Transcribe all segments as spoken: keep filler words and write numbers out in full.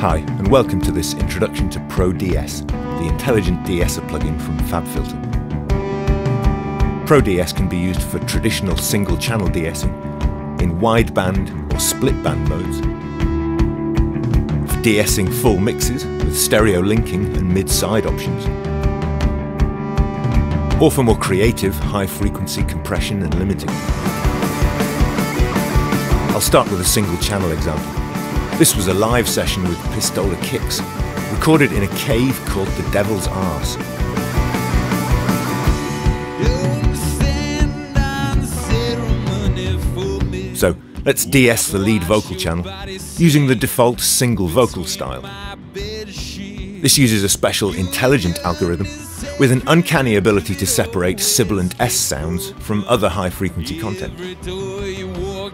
Hi, and welcome to this introduction to Pro D S, the intelligent de-esser plugin from FabFilter. Pro D S can be used for traditional single-channel de-essing, in wideband or split-band modes, for de-essing full mixes with stereo linking and mid-side options, or for more creative high-frequency compression and limiting. I'll start with a single-channel example. This was a live session with Pistola Kicks, recorded in a cave called The Devil's Arse. So, let's de-ess the lead vocal channel, using the default single vocal style. This uses a special intelligent algorithm, with an uncanny ability to separate sibilant S sounds from other high-frequency content.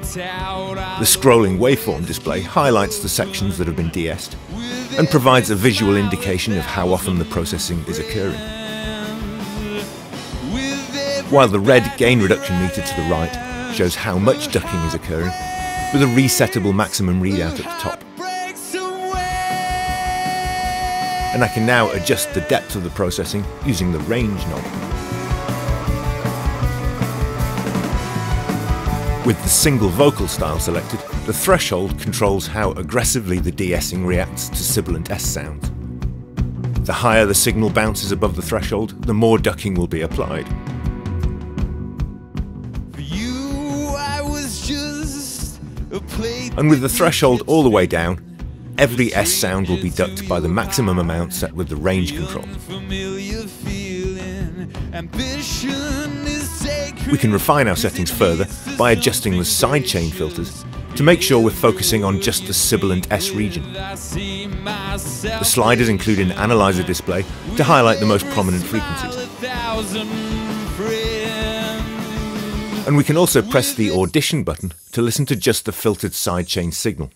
The scrolling waveform display highlights the sections that have been de-essed and provides a visual indication of how often the processing is occurring. While the red gain reduction meter to the right shows how much ducking is occurring, with a resettable maximum readout at the top. And I can now adjust the depth of the processing using the range knob. With the single vocal style selected, the threshold controls how aggressively the de-essing reacts to sibilant S sounds. The higher the signal bounces above the threshold, the more ducking will be applied. And with the threshold all the way down, every S sound will be ducked by the maximum amount set with the range control. We can refine our settings further by adjusting the sidechain filters to make sure we're focusing on just the sibilant S region. The sliders include an analyzer display to highlight the most prominent frequencies. And we can also press the audition button to listen to just the filtered sidechain signal.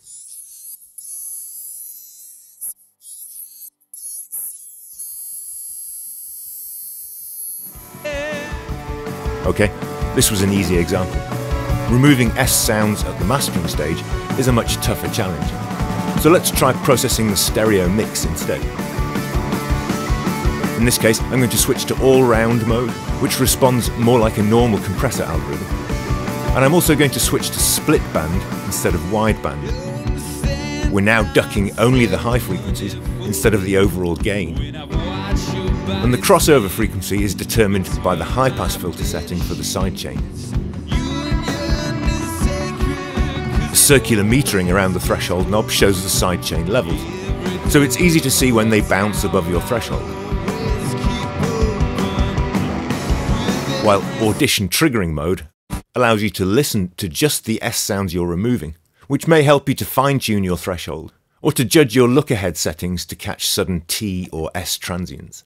Okay, this was an easy example. Removing S sounds at the mastering stage is a much tougher challenge. So let's try processing the stereo mix instead. In this case, I'm going to switch to all-round mode, which responds more like a normal compressor algorithm. And I'm also going to switch to split band instead of wideband. We're now ducking only the high frequencies instead of the overall gain. And the crossover frequency is determined by the high-pass filter setting for the sidechain. The circular metering around the threshold knob shows the sidechain levels, so it's easy to see when they bounce above your threshold. While audition triggering mode allows you to listen to just the S sounds you're removing, which may help you to fine-tune your threshold, or to judge your look-ahead settings to catch sudden T or S transients.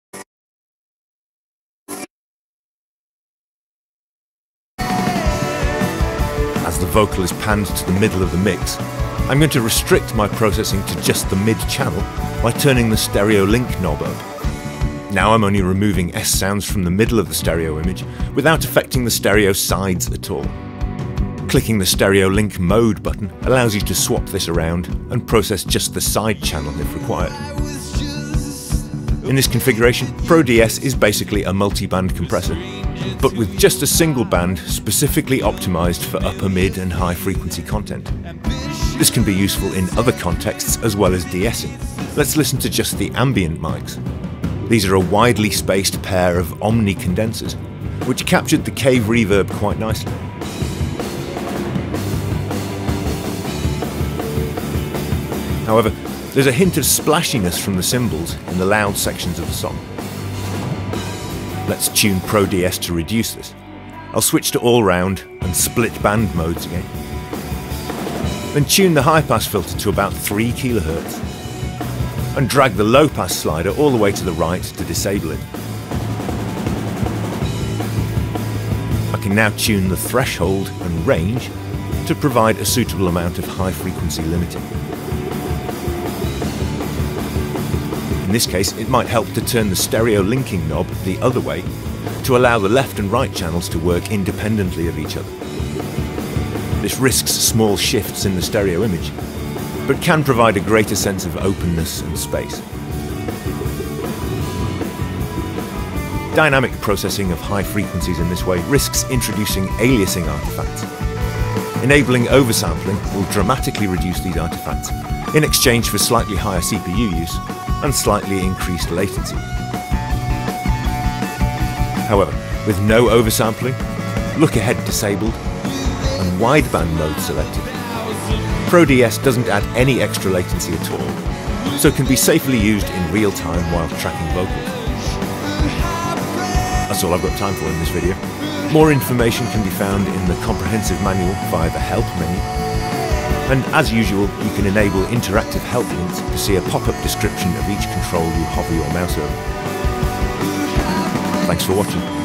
As the vocal is panned to the middle of the mix, I'm going to restrict my processing to just the mid-channel by turning the stereo link knob up. Now I'm only removing S sounds from the middle of the stereo image without affecting the stereo sides at all. Clicking the stereo link mode button allows you to swap this around and process just the side channel if required. In this configuration, Pro D S is basically a multi-band compressor, but with just a single band specifically optimized for upper, mid and high frequency content. This can be useful in other contexts as well as de-essing. Let's listen to just the ambient mics. These are a widely spaced pair of omni condensers, which captured the cave reverb quite nicely. However, there's a hint of splashiness from the cymbals in the loud sections of the song. Let's tune Pro D S to reduce this. I'll switch to all-round and split band modes again. Then tune the high-pass filter to about three kilohertz and drag the low-pass slider all the way to the right to disable it. I can now tune the threshold and range to provide a suitable amount of high-frequency limiting. In this case, it might help to turn the stereo linking knob the other way to allow the left and right channels to work independently of each other. This risks small shifts in the stereo image, but can provide a greater sense of openness and space. Dynamic processing of high frequencies in this way risks introducing aliasing artifacts. Enabling oversampling will dramatically reduce these artifacts in exchange for slightly higher C P U use and slightly increased latency. However, with no oversampling, look ahead disabled, and wideband mode selected, Pro D S doesn't add any extra latency at all, so can be safely used in real time while tracking vocals. That's all I've got time for in this video. More information can be found in the comprehensive manual via the Help menu. And as usual, you can enable interactive help links to see a pop-up description of each control you hover your mouse over. Thanks for watching.